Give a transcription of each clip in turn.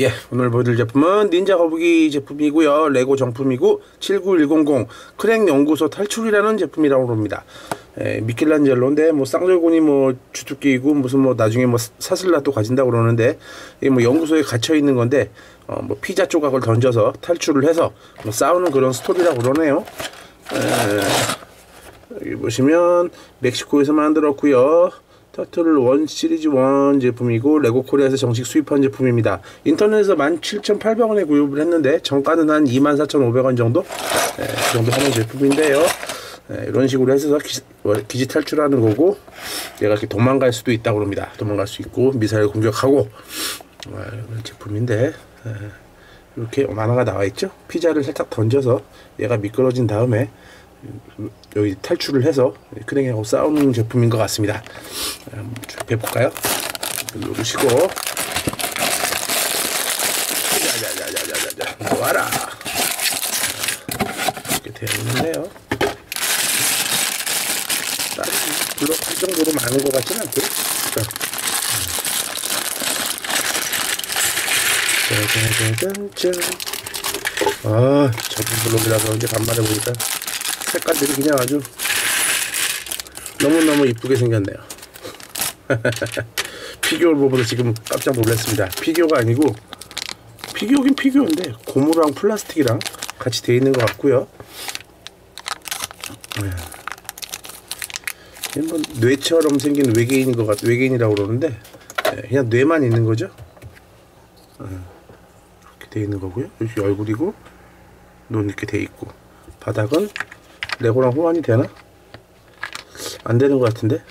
예, 오늘 보여드릴 제품은 닌자 거북이 제품이고요, 레고 정품이고 79100 크랭 연구소 탈출이라는 제품이라고 합니다. 예, 미켈란젤로인데 뭐 쌍절곤이 뭐 주특기이고 무슨 뭐 나중에 뭐 사슬라도 가진다고 그러는데, 이게 뭐 연구소에 갇혀 있는 건데 뭐 피자 조각을 던져서 탈출을 해서 뭐 싸우는 그런 스토리라고 그러네요. 예, 여기 보시면 멕시코에서 만들었고요, 터틀 1 시리즈 1 제품이고 레고 코리아에서 정식 수입한 제품입니다. 인터넷에서 17,800원에 구입을 했는데 정가는 한 24,500원 정도? 네, 그 정도 하는 제품인데요. 네, 이런 식으로 해서 기지 탈출하는 거고, 얘가 이렇게 도망갈 수도 있다고 합니다. 도망갈 수 있고 미사일 공격하고, 이런 제품인데 이렇게 만화가 나와 있죠. 피자를 살짝 던져서 얘가 미끄러진 다음에 여기 탈출을 해서 크랭이하고 싸우는 제품인 것 같습니다. 한번 해볼까요? 누르시고, 자자자자자자, 놓아라. 이렇게 되어 있는데요. 물론 그 정도로 많은 것 같지는 않고. 짜자자잔짠. 아, 저분 블록이라서 이제 간만에 보니까 색깔들이 그냥 아주 너무너무 이쁘게 생겼네요. 피규어를 보고도 지금 깜짝 놀랐습니다. 피규어가 아니고, 피규어긴 피규어인데 고무랑 플라스틱이랑 같이 되어 있는 것 같고요. 뭐 뇌처럼 생긴 외계인인 것 같, 외계인이라고 그러는데 그냥 뇌만 있는 거죠. 이렇게 되어 있는 거고요. 여기 얼굴이고 눈 이렇게 되어 있고, 바닥은 레고랑 호환이 되나? 안 되는 것 같은데?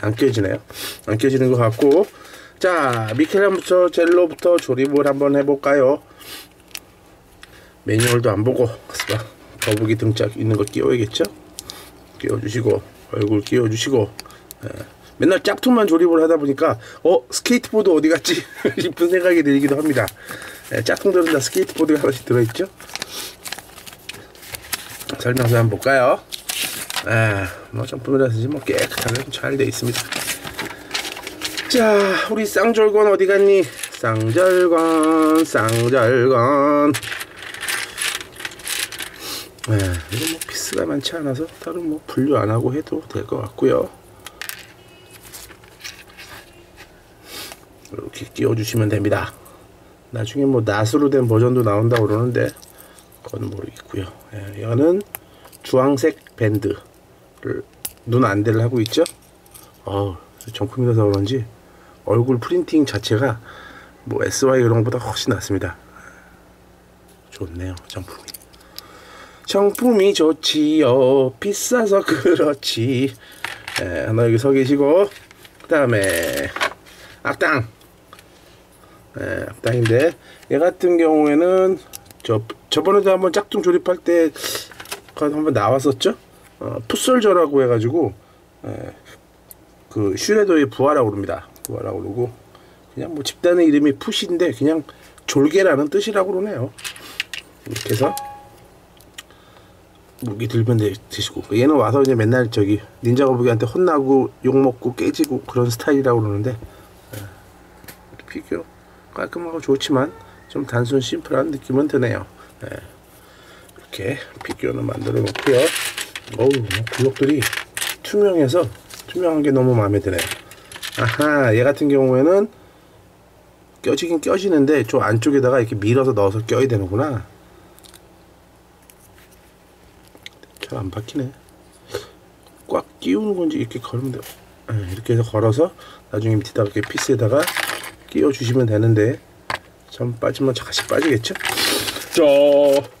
안 껴지네요. 안 껴지는 것 같고. 자, 미켈란부터 젤로부터 조립을 한번 해볼까요? 매뉴얼도 안 보고, 거북이 등짝 있는 거 끼워야겠죠? 끼워주시고, 얼굴 끼워주시고. 맨날 짝퉁만 조립을 하다 보니까, 스케이트보드 어디 갔지? 싶은 생각이 들기도 합니다. 짝퉁들은 다 스케이트보드가 하나씩 들어있죠? 설명서 한번 볼까요? 뭐 정품이라서지 뭐 깨끗하게 잘 되어 있습니다. 자, 우리 쌍절곤 어디 갔니? 쌍절곤. 이거 뭐 피스가 많지 않아서 따로 뭐 분류 안 하고 해도 될 것 같고요. 이렇게 끼워주시면 됩니다. 나중에 뭐 낫으로 된 버전도 나온다고 그러는데 그건 모르겠고요. 얘는 주황색 밴드를 눈 안대를 하고 있죠. 정품이라서 그런지 얼굴 프린팅 자체가 뭐 SY 이런 것보다 훨씬 낫습니다. 좋네요. 정품이 좋지요. 비싸서 그렇지. 하나 여기 서 계시고, 그 다음에 악당. 악당인데 얘 같은 경우에는 저번에도 한번 짝퉁 조립할 때 한번 나왔었죠. 풋솔저라고 해가지고 그 슈레더의 부하라고 그럽니다. 부하라고 그러고, 그냥 뭐 집단의 이름이 풋인데 그냥 졸개라는 뜻이라고 그러네요. 이렇게 해서 무기 들면 되시고, 얘는 와서 이제 맨날 저기 닌자 거북이한테 혼나고 욕먹고 깨지고 그런 스타일이라고 그러는데, 피규어 깔끔하고 좋지만 좀 단순 심플한 느낌은 드네요. 이렇게 피규어는 만들어 놓고요. 어우, 블록들이 투명해서 투명한 게 너무 마음에 드네요. 아하, 얘 같은 경우에는 껴지긴 껴지는데 저 안쪽에다가 이렇게 밀어서 넣어서 껴야 되는구나. 잘 안 박히네. 꽉 끼우는 건지 이렇게 걸면 돼요. 이렇게 해서 걸어서 나중에 밑에다가 이렇게 피스에다가 끼워주시면 되는데, 참 빠지면 다시 빠지겠죠?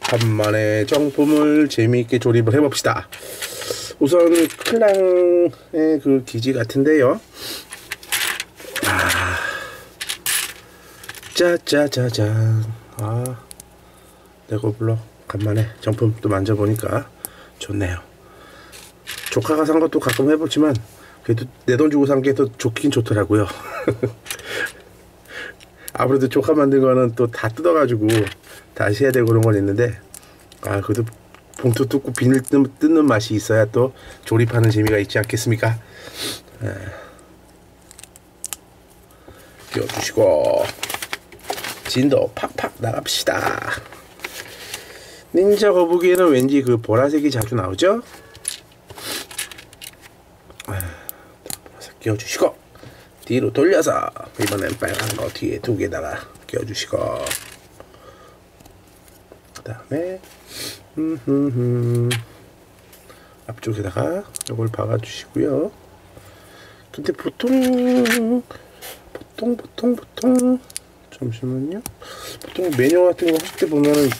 간만에 정품을 재미있게 조립을 해봅시다. 우선 클랑의 그 기지 같은데요. 짜자자잔. 레고 블록 간만에 정품 또 만져보니까 좋네요. 조카가 산 것도 가끔 해보지만 그래도 내 돈 주고 산 게 더 좋긴 좋더라고요. 아무래도 조카 만든 거는 또 다 뜯어가지고 다시 해야 되고 그런 건 있는데, 그래도 봉투 뜯고 비닐 뜯는 맛이 있어야 또 조립하는 재미가 있지 않겠습니까? 끼워주시고, 진도 팍팍 나갑시다. 닌자 거북이에는 왠지 그 보라색이 자주 나오죠? 보라색 끼워주시고 뒤로 돌려서 이번엔 빨간 거 뒤에 두 개다가 끼워주시고 그 다음에 앞쪽에다가 이걸 박아주시고요. 근데 보통 잠시만요. 보통 매뉴얼 같은 거 할 때 보면은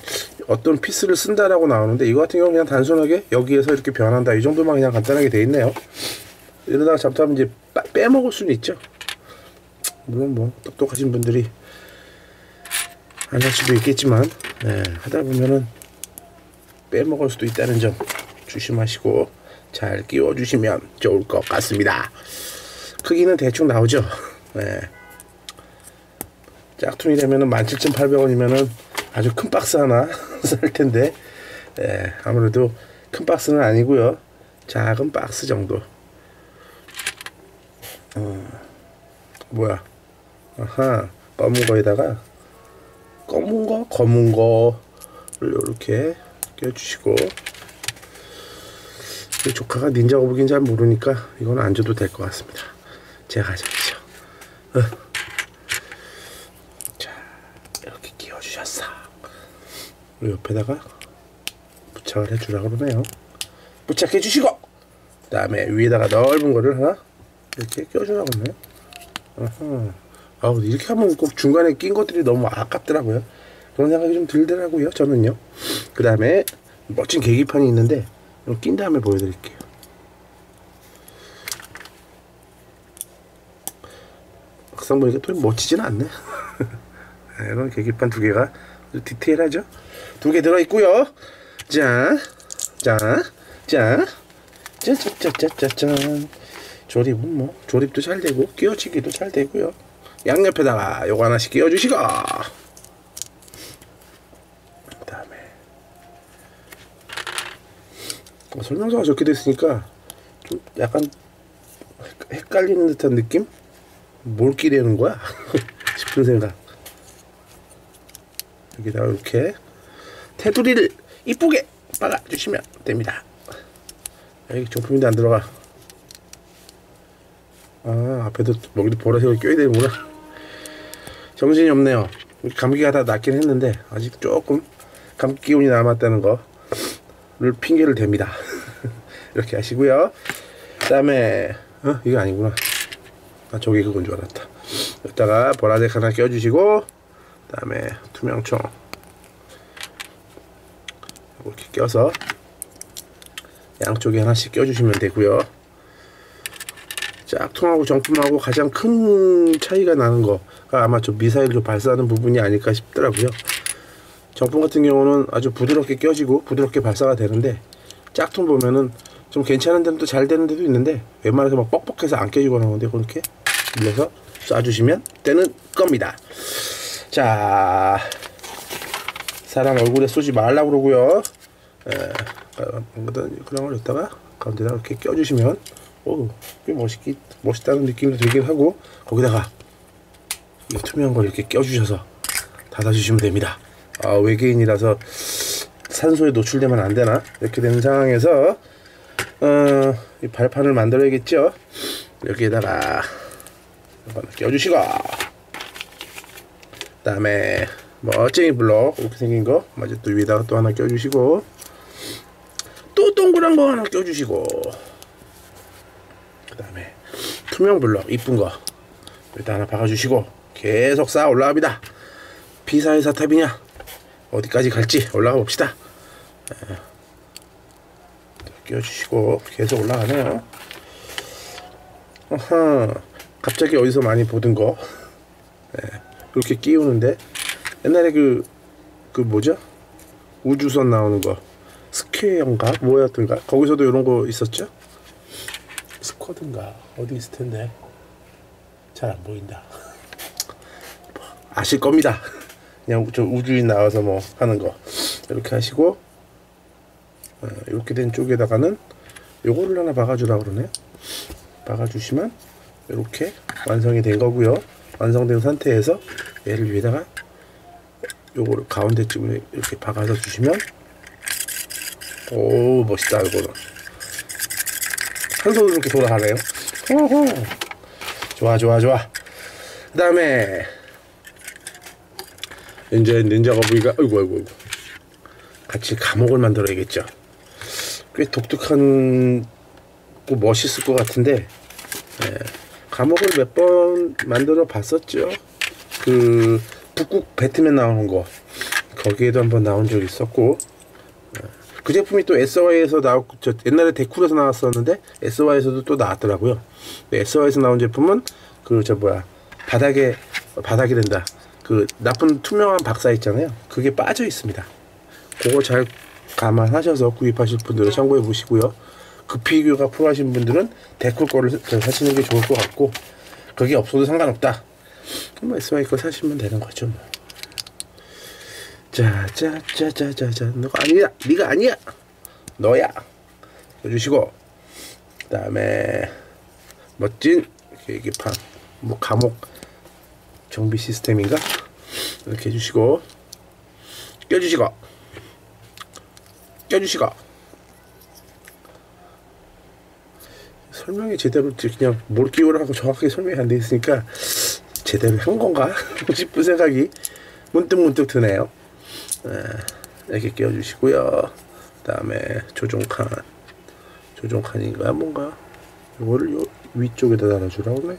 어떤 피스를 쓴다라고 나오는데 이거 같은 경우는 그냥 단순하게 여기에서 이렇게 변한다 이 정도만 그냥 간단하게 돼 있네요. 이러다가 잡다면 이제 빼먹을 수는 있죠. 물론 뭐 똑똑하신 분들이 안 할 수도 있겠지만 네, 하다 보면은 빼먹을 수도 있다는 점 조심하시고 잘 끼워주시면 좋을 것 같습니다. 크기는 대충 나오죠. 네. 짝퉁이라면은 17,800원이면은 아주 큰 박스 하나 살 텐데 예, 아무래도 큰 박스는 아니고요. 작은 박스 정도. 뭐야? 아하, 검은 거에다가 검은 거를 이렇게 껴주시고. 조카가 닌자 거북이인 잘 모르니까 이건 안 줘도 될 것 같습니다. 제가 가져가죠. 자, 이렇게 끼워주셨어. 그리고 옆에다가 부착을 해주라고 그러네요. 부착해주시고 그 다음에 위에다가 넓은 거를 하나 이렇게 끼워주라고 그러네요. 이렇게 하면 꼭 중간에 낀 것들이 너무 아깝더라고요. 그런 생각이 좀 들더라고요, 저는요. 그 다음에 멋진 계기판이 있는데 이거 낀 다음에 보여드릴게요. 막상 보니까 또 멋지지는 않네. 이런 계기판 두 개가 디테일하죠. 두 개 들어있고요. 짠. 조립은 뭐 조립도 잘 되고 끼워치기도 잘 되고요. 양옆에다가 요거 하나씩 끼워주시고 설명서가 적게 됐으니까 좀 약간 헷갈리는 듯한 느낌? 뭘 끼려는 거야? 싶은 생각. 여기다가 이렇게 테두리를 이쁘게 박아주시면 됩니다. 여기 정품인데 안 들어가. 아, 앞에도 여기도 보라색을 껴야 되는구나. 정신이 없네요. 감기가 다 낫긴 했는데 아직 조금 감기 기운이 남았다는 거 를 핑계를 댑니다. 이렇게 하시고요. 그 다음에 이거 아니구나. 아, 저게 그건 줄 알았다. 여기다가 보라색 하나 껴주시고 그 다음에 투명총 이렇게 껴서 양쪽에 하나씩 껴주시면 되고요. 짝퉁하고 정품하고 가장 큰 차이가 나는 거가 아마 저 미사일 발사하는 부분이 아닐까 싶더라고요. 정품 같은 경우는 아주 부드럽게 껴지고 부드럽게 발사가 되는데 짝퉁 보면은 좀 괜찮은 데는 또 잘 되는 데도 있는데 웬만해서 막 뻑뻑해서 안 껴지거나 하는데 그렇게 눌러서 쏴주시면 되는 겁니다. 자, 사람 얼굴에 쏘지 말라고 그러고요. 그런 걸 여기다가 가운데다 이렇게 껴주시면 오, 꽤 멋있다는 느낌도 들긴 하고 거기다가 이 투명한 걸 이렇게 껴주셔서 닫아주시면 됩니다. 아, 외계인이라서 산소에 노출되면 안 되나? 이렇게 되는 상황에서 이 발판을 만들어야겠죠? 여기에다가 한번 껴주시고 그 다음에 멋쟁이 블록 이렇게 생긴 거 맞아 또 위에다가 또 하나 껴주시고 또 동그란 거 하나 껴주시고 그 다음에 투명 블록 이쁜 거 일단 하나 박아주시고 계속 쌓아 올라갑니다. 피사의 사탑이냐? 어디까지 갈지 올라가 봅시다. 끼워주시고 계속 올라가네요. 갑자기 어디서 많이 보던 거 이렇게 끼우는데 옛날에 그 뭐죠? 우주선 나오는 거 스퀘어인가? 뭐였던가? 거기서도 이런 거 있었죠? 스쿼드인가? 어디 있을 텐데 잘 안 보인다. 아실 겁니다. 그냥 저 우주인 나와서 뭐 하는 거 이렇게 하시고 이렇게 된 쪽에다가는 요거를 하나 박아주라고 그러네요. 박아주시면 이렇게 완성이 된 거고요. 완성된 상태에서 얘를 위에다가 요거를 가운데쯤에 이렇게 박아서 주시면, 오 멋있다. 이거는 한 손으로 이렇게 돌아가네요. 호호. 좋아 좋아 좋아. 그 다음에 이제 닌자 거북이가 아이고 같이 감옥을 만들어야겠죠. 꽤 독특한 뭐 멋있을 것 같은데, 예, 감옥을 몇 번 만들어 봤었죠. 그 북극 배트맨 나오는 거 거기에도 한번 나온 적이 있었고, 그 제품이 또 SY에서 나왔고, 저 옛날에 데쿨에서 나왔었는데 SY에서도 또 나왔더라고요. SY에서 나온 제품은 그 저 뭐야 바닥이 된다, 그 나쁜 투명한 박사 있잖아요. 그게 빠져 있습니다. 그거 잘 감안하셔서 구입하실 분들은 참고해 보시고요. 그 피규어가 필요하신 분들은 데쿨 거를 사시는 게 좋을 것 같고, 그게 없어도 상관없다. 뭐 SY 거 사시면 되는 거죠 뭐. 자자자자자자, 너가 아니야, 네가 아니야, 너야. 해주시고, 그다음에 멋진 계기판, 뭐 감옥 정비 시스템인가 이렇게 해주시고, 껴주시고. 설명이 제대로 그냥 뭘 끼우라고 정확하게 설명이 안 돼 있으니까 제대로 한 건가 싶은 생각이 문득 드네요. 이렇게 끼워주시고요. 그 다음에 조종칸인가 뭔가 이거를 요 위쪽에다 달아주라고 해.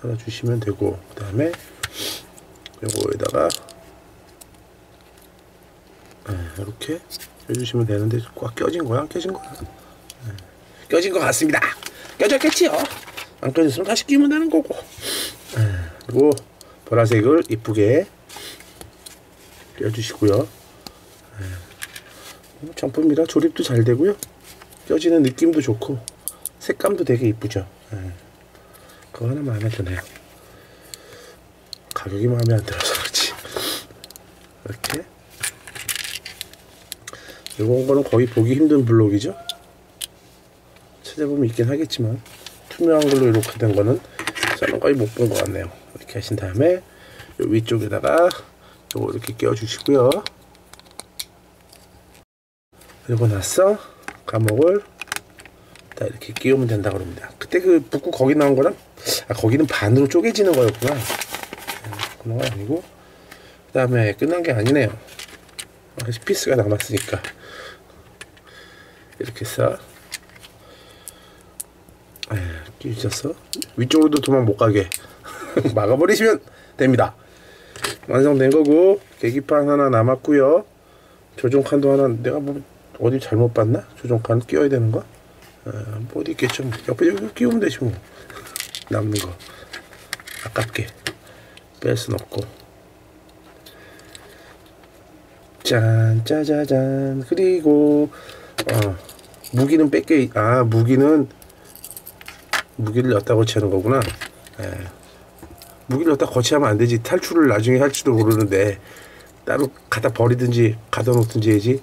달아주시면 되고, 그 다음에 요거에다가 이렇게 해주시면 되는데, 꽉 껴진 거야? 안 껴진 거야? 껴진 것 같습니다. 껴졌겠지요? 안 껴졌으면 다시 끼우면 되는 거고. 그리고 보라색을 이쁘게 껴주시고요. 정품이라 조립도 잘 되고요. 껴지는 느낌도 좋고 색감도 되게 이쁘죠. 그거 하나 마음에 드네요. 가격이 마음에 안 들어서 그렇지. 이렇게 이런 거는 거의 보기 힘든 블록이죠. 찾아보면 있긴 하겠지만 투명한 걸로 이렇게 된 거는 저는 거의 못 본 것 같네요. 이렇게 하신 다음에 요 위쪽에다가 요거 이렇게 끼워주시고요. 그리고 나서 감옥을 다 이렇게 끼우면 된다고 합니다. 그때 그 북극 거기 나온 거랑, 아 거기는 반으로 쪼개지는 거였구나. 그런 건 아니고, 그 다음에 끝난 게 아니네요. 아직 피스가 남았으니까 이렇게 해서 끼우셨어? 위쪽으로도 도망 못 가게 막아버리시면 됩니다. 완성된 거고, 계기판 하나 남았고요. 조종칸도 하나, 내가 뭐 어디 잘못 봤나? 조종칸 끼워야 되는 거? 뭐 어디 있겠죠. 옆에 여기 끼우면 되지 뭐. 남는 거 아깝게 뺄 순 없고. 짠 짜자잔. 그리고 무기는 뺄게. 아 무기를 넣었다 거치하는 거구나. 무기를 넣었다 거치하면 안 되지. 탈출을 나중에 할지도 모르는데 따로 갖다 버리든지 가둬놓든지 해야지.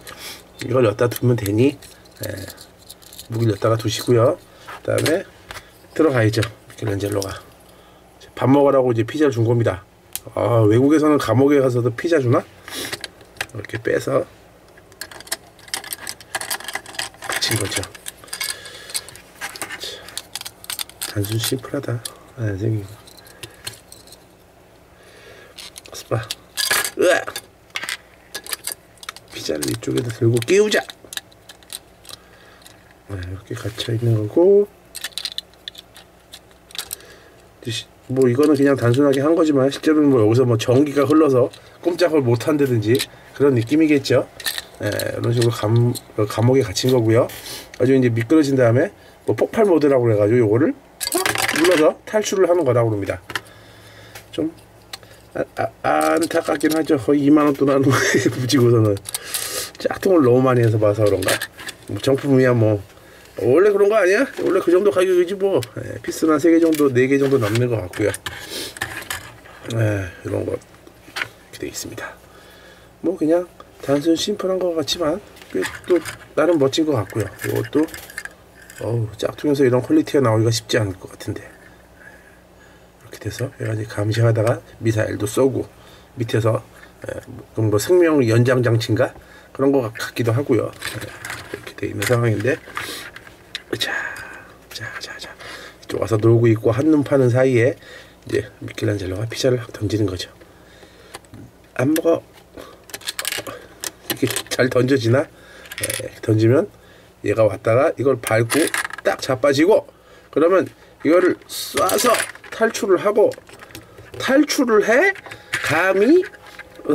이걸 넣었다 두면 되니 무기를 넣었다가 두시고요. 그 다음에 들어가야죠. 미켈란젤로가 밥 먹으라고 이제 피자를 준 겁니다. 아 외국에서는 감옥에 가서도 피자 주나? 이렇게 빼서 갇힌 거죠. 단순 심플하다. 선생님 스파. 으악! 피자를 이쪽에다 들고 끼우자. 이렇게 갇혀 있는 거고, 뭐 이거는 그냥 단순하게 한 거지만 실제로는 뭐 여기서 뭐 전기가 흘러서 꼼짝을 못 한다든지 그런 느낌이겠죠. 이런 식으로 감옥에 갇힌 거고요. 나중에 이제 미끄러진 다음에 뭐 폭발 모드라고 그래가지고 요거를 눌러서 탈출을 하는 거라고 합니다. 좀 안타깝긴 하죠. 거의 2만원 돈 하는 거에 붙이고서는 짝퉁을 너무 많이 해서 봐서 그런가. 뭐 정품이야 뭐 원래 그런 거 아니야? 원래 그 정도 가격이지 뭐. 피스나 3개 정도 4개 정도 남는 것 같고요. 이런 거 이렇게 되어 있습니다. 뭐 그냥 단순 심플한 것 같지만 꽤 또 나름 멋진 것 같고요. 이것도 짝퉁에서 이런 퀄리티가 나오기가 쉽지 않을 것 같은데, 이렇게 돼서 여러 가지 감시하다가 미사일도 쏘고 밑에서 뭐 생명 연장 장치인가 그런 것 같기도 하고요. 이렇게 돼 있는 상황인데, 자, 이쪽 와서 놀고 있고 한눈 파는 사이에 이제 미켈란젤로가 피자를 확 던지는 거죠. 안 먹어. 이렇게 잘 던져지나? 던지면 얘가 왔다가 이걸 밟고 딱 자빠지고, 그러면 이거를 쏴서 탈출을 하고, 탈출을 해 감히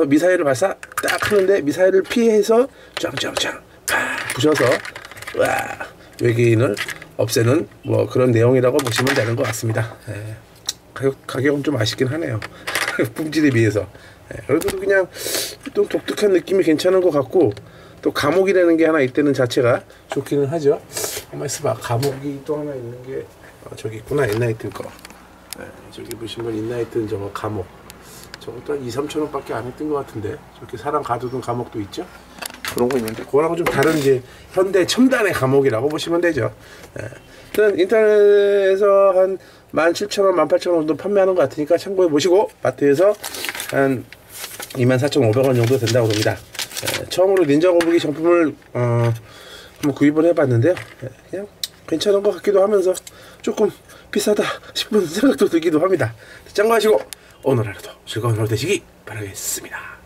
미사일을 발사 딱 하는데 미사일을 피해서 짱짱짱 부셔서 와 외계인을 없애는 뭐 그런 내용이라고 보시면 되는 것 같습니다. 가격은 좀 아쉽긴 하네요. 품질에 비해서. 그래도 그냥 좀 독특한 느낌이 괜찮은 것 같고, 또 감옥이라는 게 하나 있다는 자체가 좋기는 하죠. 한번 있어봐. 감옥이 또 하나 있는 게 저기 있구나. 인나이튼 거. 저기 보시면 인나이튼 저거 감옥. 저것도 한 2~3천원 밖에 안 했던 것 같은데, 저렇게 사람 가두던 감옥도 있죠. 그런 거 있는데 그거랑 좀 다른 이제 현대 첨단의 감옥이라고 보시면 되죠. 인터넷에서 한 17,000원, 18,000원 정도 판매하는 것 같으니까 참고해 보시고, 마트에서 한 24,500원 정도 된다고 봅니다. 처음으로 닌자 거북이 정품을 한번 구입을 해봤는데요. 그냥 괜찮은 것 같기도 하면서 조금 비싸다 싶은 생각도 들기도 합니다. 참고하시고 오늘 하루도 즐거운 하루 되시기 바라겠습니다.